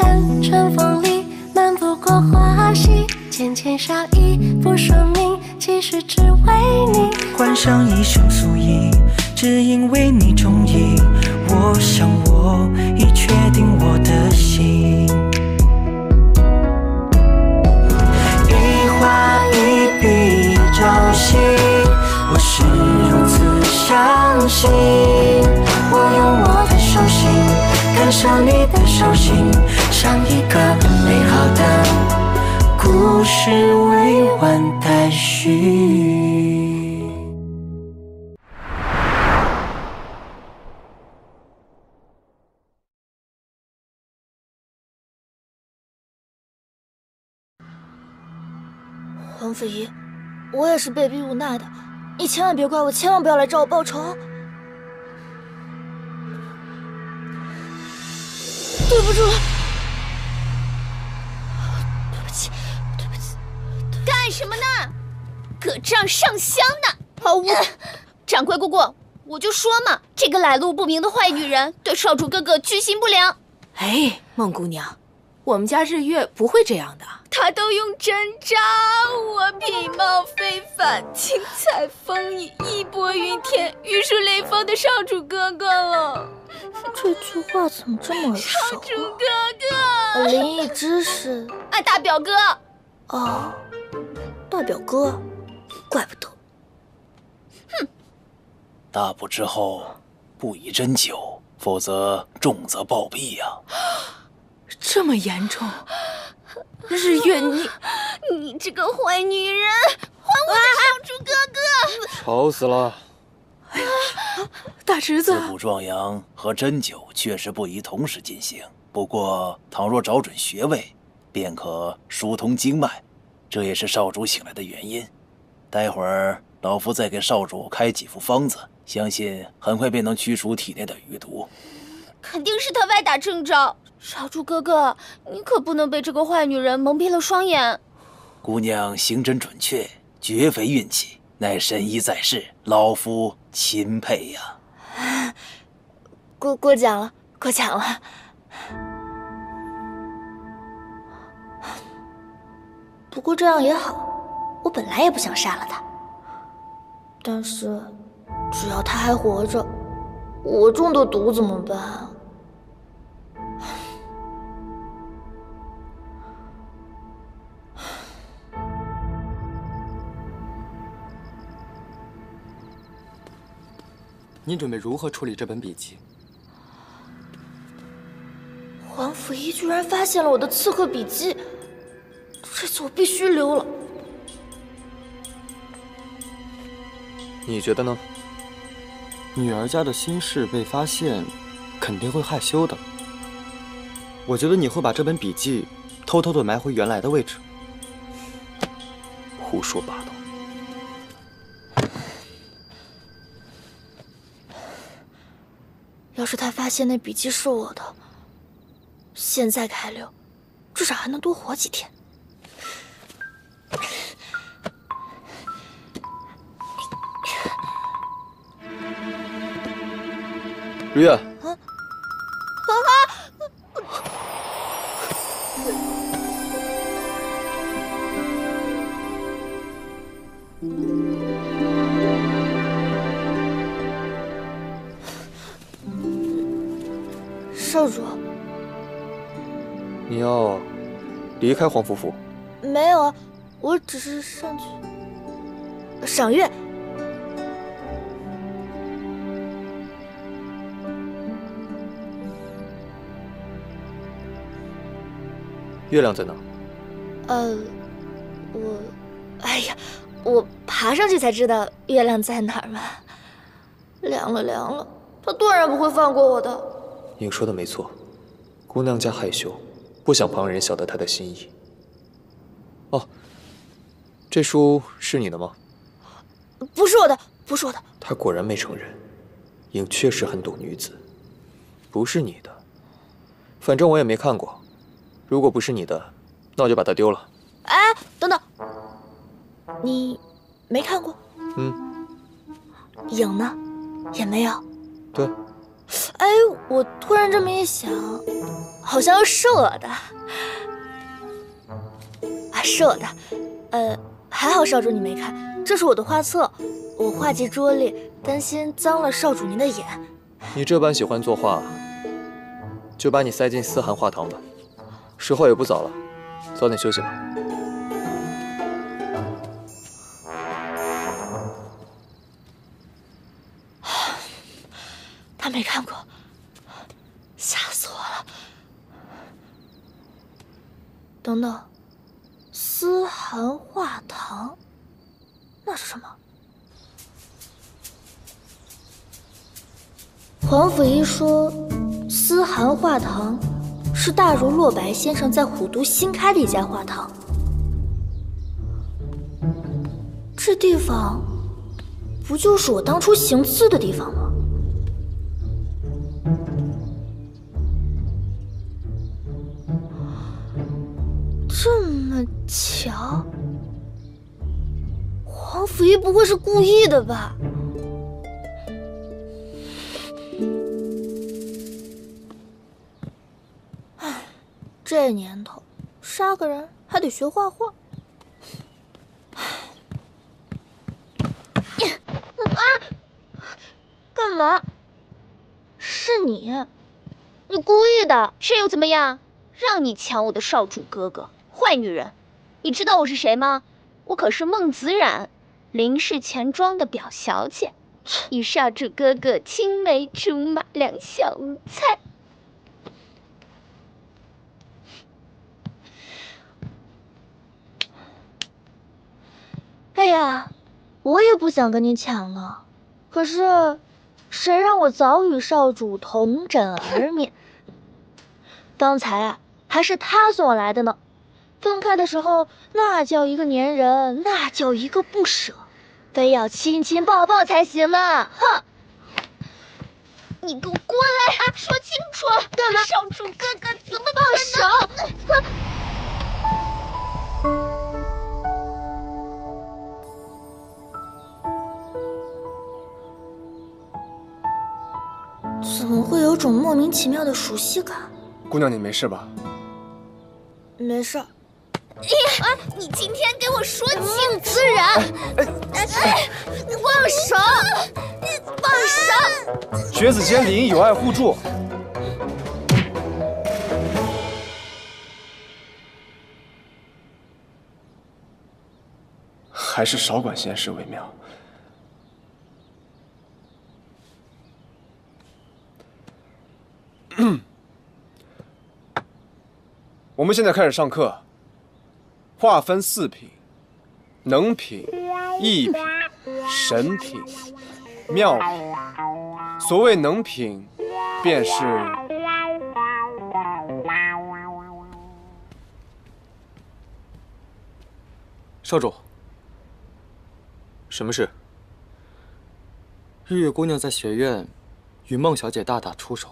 山春风里，漫不过花溪。浅浅笑意，不说明，其实只为你。换上一身素衣，只因为你中意。我想我已确定我的心。一花一笔朝夕，我是如此相信。我用我的手心感受你的手心，像一个美好的故事未完待续。王子怡，我也是被逼无奈的，你千万别怪我，千万不要来找我报仇，对不住了，对不起，对不起。干什么呢？搁这上香呢？好污！掌柜姑姑，我就说嘛，这个来路不明的坏女人对少主哥哥居心不良。哎，孟姑娘，我们家日月不会这样的。 他都用真招，我品貌非凡，精彩风逸，义薄云天，玉树临风的少主哥哥了。这句话怎么这么耳熟、啊？少主哥哥，林逸之是啊，大表哥。哦，大表哥，怪不得。哼，大步之后，不宜针灸，否则重则暴毙呀、啊。这么严重？ 日月，你这个坏女人，还我的少主哥哥！吵死了！哎呀，大侄子，自补壮阳和针灸确实不宜同时进行。不过，倘若找准穴位，便可疏通经脉，这也是少主醒来的原因。待会儿老夫再给少主开几副方子，相信很快便能驱除体内的余毒。肯定是他歪打正着。 少主哥哥，你可不能被这个坏女人蒙蔽了双眼。姑娘行针准确，绝非运气，乃神医在世，老夫钦佩呀、啊。过奖了，过奖了。不过这样也好，我本来也不想杀了他，但是只要他还活着，我中的毒怎么办？ 您准备如何处理这本笔记？黄甫一居然发现了我的刺客笔记，这次我必须溜了。你觉得呢？女儿家的心事被发现，肯定会害羞的。我觉得你会把这本笔记偷偷的埋回原来的位置。胡说八道。 要是他发现那笔记是我的，现在开溜，至少还能多活几天。如月，啊啊！ 少主，你要离开黄夫妇？没有啊，我只是上去赏月。月亮在哪？我，哎呀，我爬上去才知道月亮在哪儿嘛。凉了凉了，他断然不会放过我的。 你说的没错，姑娘家害羞，不想旁人晓得她的心意。哦，这书是你的吗？不是我的，不是我的。她果然没承认，影确实很懂女子。不是你的，反正我也没看过。如果不是你的，那我就把它丢了。哎，等等，你没看过？嗯。影呢？也没有。对。哎，我突然这么一想，好像是我的，啊，是我的。还好少主你没看，这是我的画册，我画集拙劣，担心脏了少主您的眼。你这般喜欢作画，就把你塞进思涵画堂吧。时候也不早了，早点休息吧。 没看过，吓死我了！等等，思涵画堂，那是什么？黄甫一说，思涵画堂是大儒洛白先生在虎都新开的一家画堂。这地方，不就是我当初行刺的地方吗？ 这么巧，黄甫一不会是故意的吧？唉，这年头杀个人还得学画画。啊！干嘛？是你，你故意的，这又怎么样？让你抢我的少主哥哥！ 坏女人，你知道我是谁吗？我可是孟子冉，林氏钱庄的表小姐，与少主哥哥青梅竹马，两小无猜。哎呀，我也不想跟你抢了，可是，谁让我早与少主同枕而眠？刚才啊，还是他送我来的呢。 分开的时候，那叫一个粘人，那叫一个不舍，非要亲亲抱抱才行呢！哼，你给我过来，啊，说清楚！干嘛？少主哥哥怎么可能？怎么会有种莫名其妙的熟悉感？姑娘，你没事吧？没事。 哎呀！你今天给我说清楚！哎，你放手！你放手！学子间林有爱互助。还是少管闲事为妙。我们现在开始上课。 划分四品：能品、异品、神品、妙品。所谓能品，便是少主。什么事？日月姑娘在学院与孟小姐大打出手，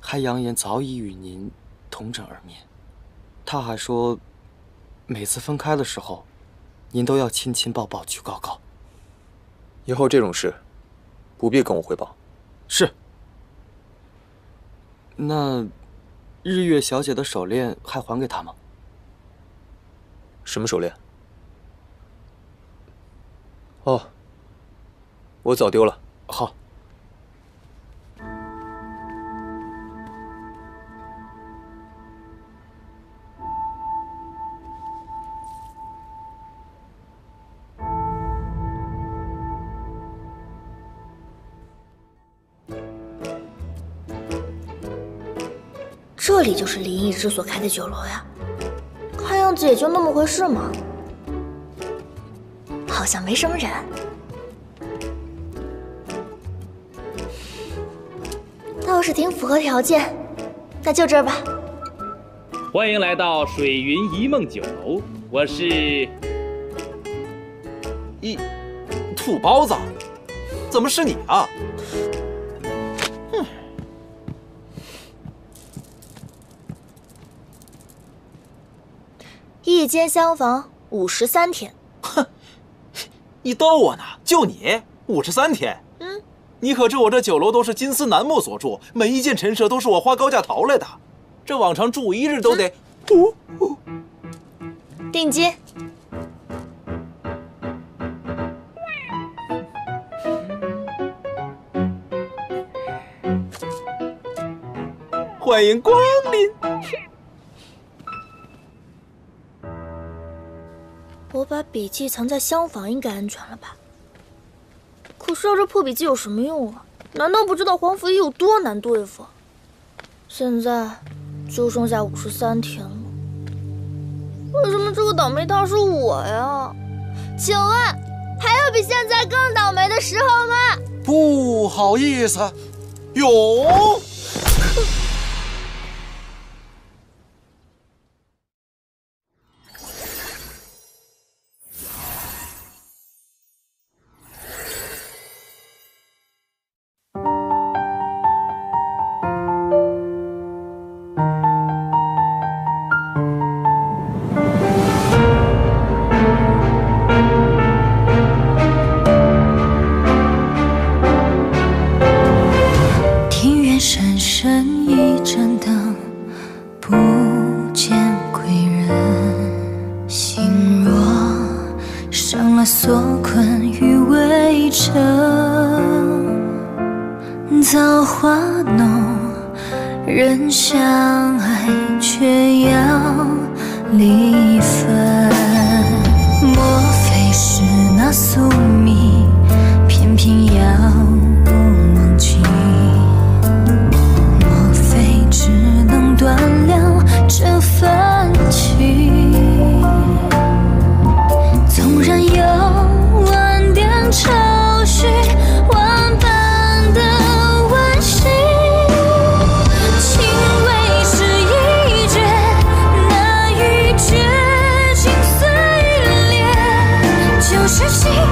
还扬言早已与您同枕而眠。她还说。 每次分开的时候，您都要亲亲抱抱举高高。以后这种事，不必跟我汇报。是。那，日月小姐的手链还还给她吗？什么手链？哦，我早丢了。好。 这里就是林逸之所开的酒楼呀，看样子也就那么回事嘛，好像没什么人。倒是挺符合条件，那就这儿吧。欢迎来到水云一梦酒楼，我是土包子，怎么是你啊？ 一间厢房53天，哼，你逗我呢？就你53天？嗯，你可知我这酒楼都是金丝楠木所筑，每一件陈设都是我花高价淘来的，这往常住一日都得。哦，定金。 欢迎光临。我把笔记藏在厢房，应该安全了吧？可是要这破笔记有什么用啊？难道不知道黄甫一有多难对付？现在就剩下53天了。为什么这个倒霉蛋是我呀？请问，还有比现在更倒霉的时候吗？不好意思，有。 是谁？